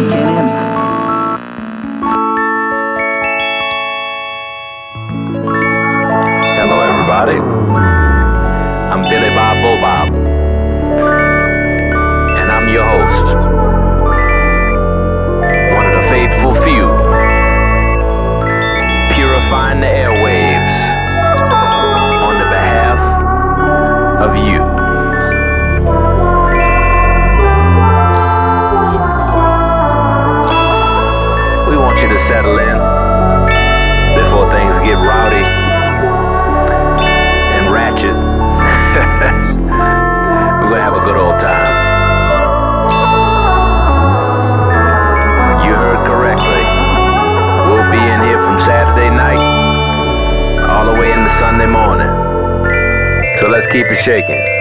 Hello, everybody. I'm Billy Bob Bobob, and I'm your host, one of the faithful few, purifying the airwaves on the behalf of you. Settle in before things get rowdy and ratchet. We're gonna have a good old time. You heard correctly. We'll be in here from Saturday night all the way into Sunday morning. So let's keep it shaking.